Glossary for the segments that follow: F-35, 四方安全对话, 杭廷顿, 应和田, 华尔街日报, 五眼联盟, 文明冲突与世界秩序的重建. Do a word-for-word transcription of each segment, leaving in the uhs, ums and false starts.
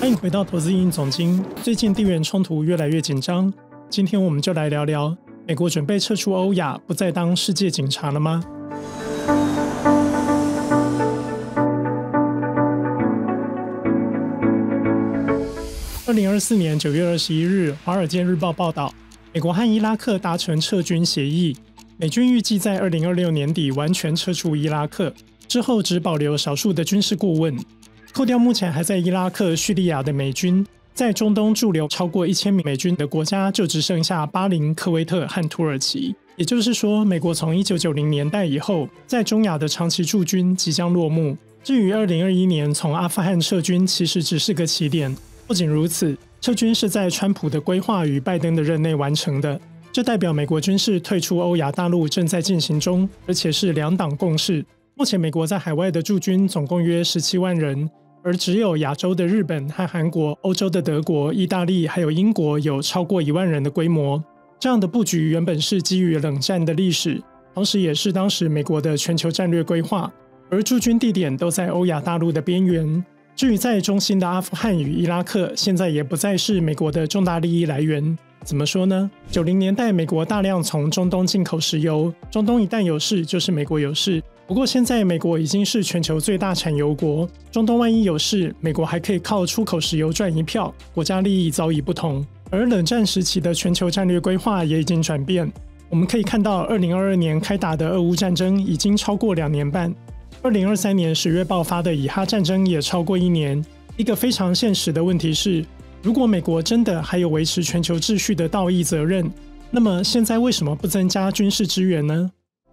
欢迎回到投资影总经。最近地缘冲突越来越紧张，今天我们就来聊聊美国准备撤出欧亚，不再当世界警察了吗？二零二四年九月二十一日，《华尔街日报》报道，美国和伊拉克达成撤军协议，美军预计在二零二六年底完全撤出伊拉克，之后只保留少数的军事顾问。扣掉目前还在伊拉克、叙利亚的美军，在中东驻留超过一千名美军的国家就只剩下巴林、科威特和土耳其。也就是说，美国从一九九零年代以后在中亚的长期驻军即将落幕。至于二零二一年从阿富汗撤军，其实只是个起点。不仅如此，撤军是在川普的规划与拜登的任内完成的，这代表美国军事退出欧亚大陆正在进行中，而且是两党共识。目前美国在海外的驻军总共约十七万人，而只有亚洲的日本和韩国、欧洲的德国、意大利还有英国有超过一万人的规模。这样的布局原本是基于冷战的历史，同时也是当时美国的全球战略规划，而驻军地点都在欧亚大陆的边缘。至于在中心的阿富汗与伊拉克，现在也不再是美国的重大利益来源。怎么说呢？九零年代美国大量从中东进口石油，中东一旦有事就是美国有事。不过现在美国已经是全球最大产油国，中东万一有事，美国还可以靠出口石油赚一票，国家利益早已不同。而冷战时期的全球战略规划也已经转变，我们可以看到二零二二年开打的俄乌战争已经超过两年半，二零二三年十月爆发的以哈战争也超过一年。一个非常现实的问题是，如果美国真的还有维持全球秩序的道义责任，那么现在为什么不增加军事支援呢？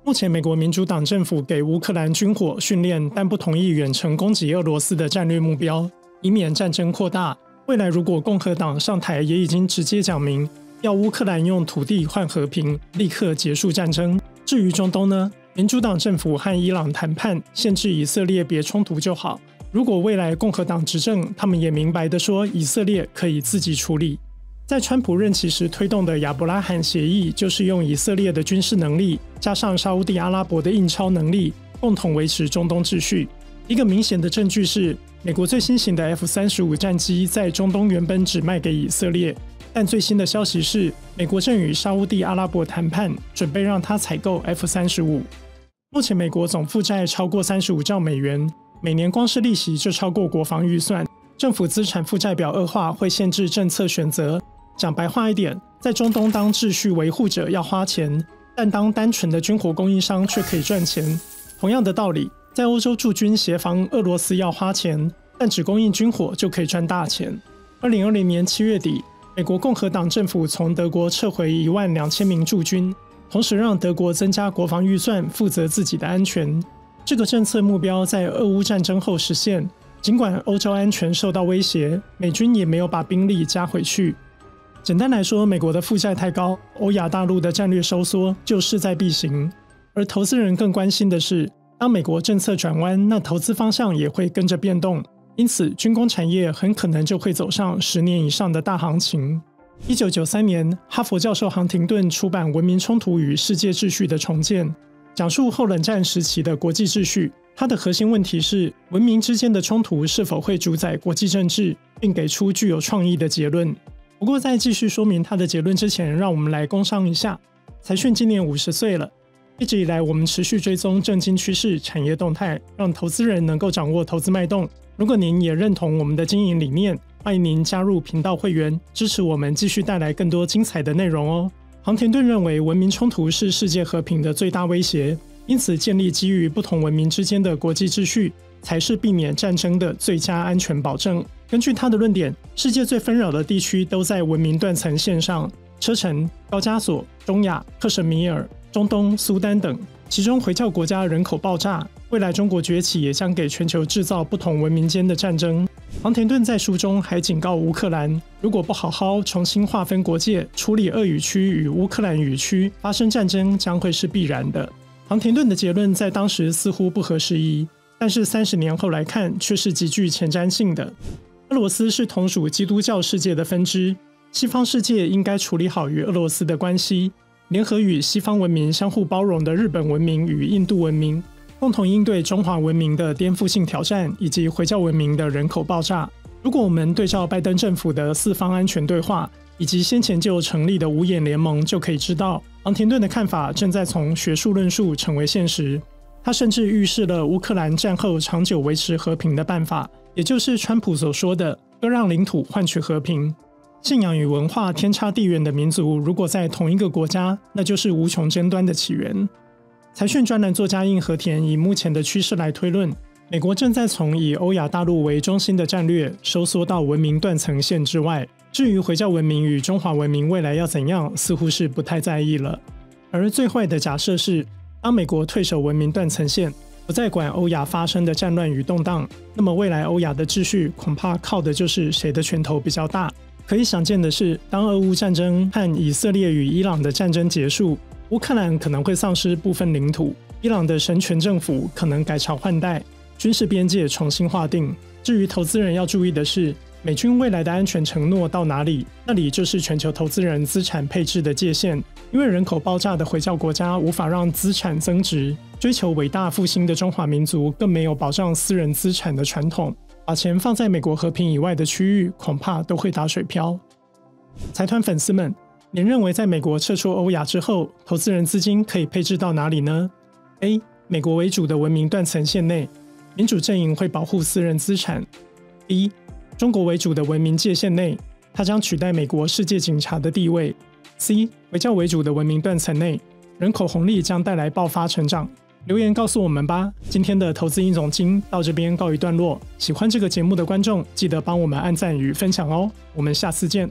目前美国民主党政府给乌克兰军火训练，但不同意远程攻击俄罗斯的战略目标，以免战争扩大。未来如果共和党上台，也已经直接讲明要乌克兰用土地换和平，立刻结束战争。至于中东呢，民主党政府和伊朗谈判，限制以色列别冲突就好。如果未来共和党执政，他们也明白的说以色列可以自己处理。在川普任期时推动的亚伯拉罕协议，就是用以色列的军事能力加上沙烏地阿拉伯的印钞能力，共同维持中东秩序。一个明显的证据是，美国最新型的 F 三十五 战机在中东原本只卖给以色列，但最新的消息是，美国正与沙烏地阿拉伯谈判，准备让他采购 F 三十五。目前美国总负债超过三十五兆美元，每年光是利息就超过国防预算。政府资产负债表恶化会限制政策选择。讲白话一点，在中东当秩序维护者要花钱，但当单纯的军火供应商却可以赚钱。同样的道理，在欧洲驻军协防俄罗斯要花钱，但只供应军火就可以赚大钱。二零二零年七月底，美国共和党政府从德国撤回一万两千名驻军，同时让德国增加国防预算，负责自己的安全。这个政策目标在俄乌战争后实现，尽管欧洲安全受到威胁，美军也没有把兵力加回去。简单来说，美国的负债太高，欧亚大陆的战略收缩就势在必行。而投资人更关心的是，当美国政策转弯，那投资方向也会跟着变动，因此军工产业很可能就会走上十年以上的大行情。一九九三年，哈佛教授杭廷顿出版《文明冲突与世界秩序的重建》，讲述后冷战时期的国际秩序。它的核心问题是，文明之间的冲突是否会主宰国际政治，并给出具有创意的结论。不过在继续说明他的结论之前，让我们来工商一下。财讯今年五十岁了，一直以来我们持续追踪政经趋势、产业动态，让投资人能够掌握投资脉动。如果您也认同我们的经营理念，欢迎您加入频道会员，支持我们继续带来更多精彩的内容哦。杭廷顿认为，文明冲突是世界和平的最大威胁，因此建立基于不同文明之间的国际秩序，才是避免战争的最佳安全保证。根据他的论点，世界最纷扰的地区都在文明断层线上，车臣、高加索、中亚、克什米尔、中东、苏丹等，其中回教国家人口爆炸，未来中国崛起也将给全球制造不同文明间的战争。杭廷顿在书中还警告乌克兰，如果不好好重新划分国界，处理俄语区与乌克兰语区，发生战争将会是必然的。杭廷顿的结论在当时似乎不合时宜，但是三十年后来看却是极具前瞻性的。俄罗斯是同属基督教世界的分支，西方世界应该处理好与俄罗斯的关系，联合与西方文明相互包容的日本文明与印度文明，共同应对中华文明的颠覆性挑战以及回教文明的人口爆炸。如果我们对照拜登政府的四方安全对话，以及先前就成立的五眼联盟，就可以知道昂廷顿的看法正在从学术论述成为现实。他甚至预示了乌克兰战后长久维持和平的办法，也就是川普所说的割让领土换取和平。信仰与文化天差地远的民族如果在同一个国家，那就是无穷争端的起源。财讯专栏作家应和田以目前的趋势来推论，美国正在从以欧亚大陆为中心的战略收缩到文明断层线之外，至于回教文明与中华文明未来要怎样，似乎是不太在意了。而最坏的假设是，当美国退守文明断层线，不再管欧亚发生的战乱与动荡，那么未来欧亚的秩序恐怕靠的就是谁的拳头比较大。可以想见的是，当俄乌战争和以色列与伊朗的战争结束，乌克兰可能会丧失部分领土，伊朗的神权政府可能改朝换代，军事边界重新划定。至于投资人要注意的是，美军未来的安全承诺到哪里，那里就是全球投资人资产配置的界限。因为人口爆炸的回教国家无法让资产增值，追求伟大复兴的中华民族更没有保障私人资产的传统，把钱放在美国和平以外的区域，恐怕都会打水漂。财团粉丝们，您认为在美国撤出欧亚之后，投资人资金可以配置到哪里呢？ A. 美国为主的文明断层线内，民主阵营会保护私人资产。 B. 中国为主的文明界限内，它将取代美国世界警察的地位。 C. 回教为主的文明断层内，人口红利将带来爆发成长。留言告诉我们吧。今天的投资硬总经到这边告一段落，喜欢这个节目的观众记得帮我们按赞与分享哦，我们下次见。